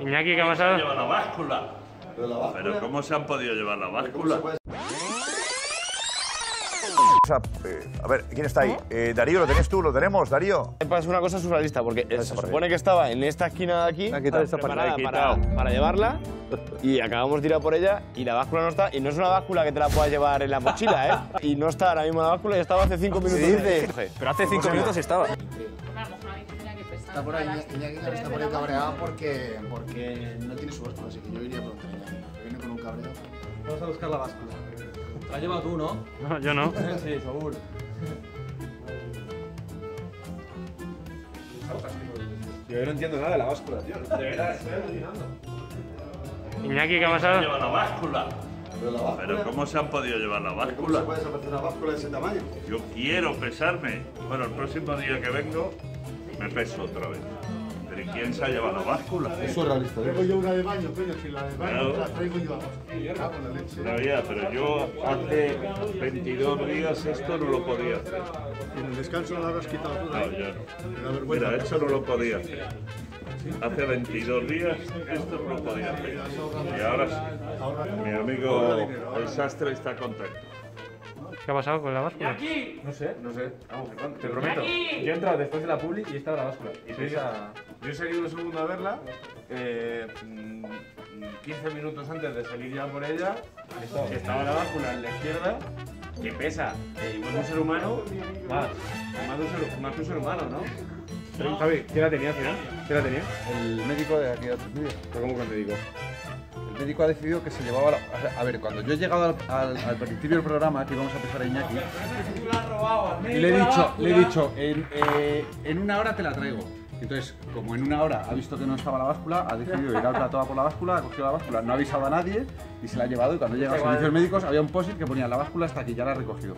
Iñaki, ¿qué ha pasado? Lleva la báscula. ¿Pero cómo se han podido llevar la báscula? A ver, ¿quién está ahí? Darío, ¿lo tenés tú? ¿Lo tenemos, Darío? Es una cosa surrealista, porque se supone que estaba en esta esquina de aquí para llevarla y acabamos de ir a por ella y la báscula no está. Y no es una báscula que te la puedas llevar en la mochila, ¿eh? Y no está ahora mismo la báscula y estaba hace 5 minutos. Sí, pero hace 5 minutos estaba. Está por ahí, Iñaki Cano está por ahí cabreado porque no tiene su báscula, así que yo iría por un tren. Viene con un cabreo. Vamos a buscar la báscula. La has llevado tú, ¿no? No, yo no. Sí, seguro. Yo no entiendo nada de la báscula, tío. De verdad, estoy alucinando. Iñaki, ¿qué ha pasado? Lleva la báscula. ¿Pero cómo se han podido llevar la báscula? ¿Cómo se puede desaparecer una báscula de ese tamaño? Yo quiero pesarme. Bueno, el próximo día que vengo me peso otra vez. ¿Pero quién se ha llevado la báscula? Eso es realista. Traigo yo una de baño, coño, si la de baño la traigo yo a la leche. Daría, pero yo hace 22 días esto no lo podía hacer. ¿Y en el descanso no lo habrás quitado tú? No, yo no. Mira, esto no lo podía hacer. Hace 22 días esto no lo podía hacer. Y ahora sí. Mi amigo el sastre está contento. ¿Qué ha pasado con la báscula? ¡Aquí! No sé. Vamos, Fernando, te prometo. Yo he entrado después de la publi y estaba la báscula. Y yo he salido un segundo a verla, 15 minutos antes de salir ya por ella, estaba la báscula en la izquierda, que pesa igual de un ser humano, más de un ser humano, ¿no? Javi, ¿quién la tenía al final? ¿Quién la tenía? El médico de aquí de Atlético. ¿Cómo que te digo? El médico ha decidido que se llevaba la... A ver, cuando yo he llegado al principio del programa, que íbamos a empezar a Iñaki, y le he dicho, en una hora te la traigo. Entonces, como en una hora ha visto que no estaba la báscula, ha decidido ir al plató a por la báscula, ha cogido la báscula, no ha avisado a nadie y se la ha llevado. Y cuando llega a los servicios médicos había un post-it que ponía la báscula hasta aquí, ya la ha recogido.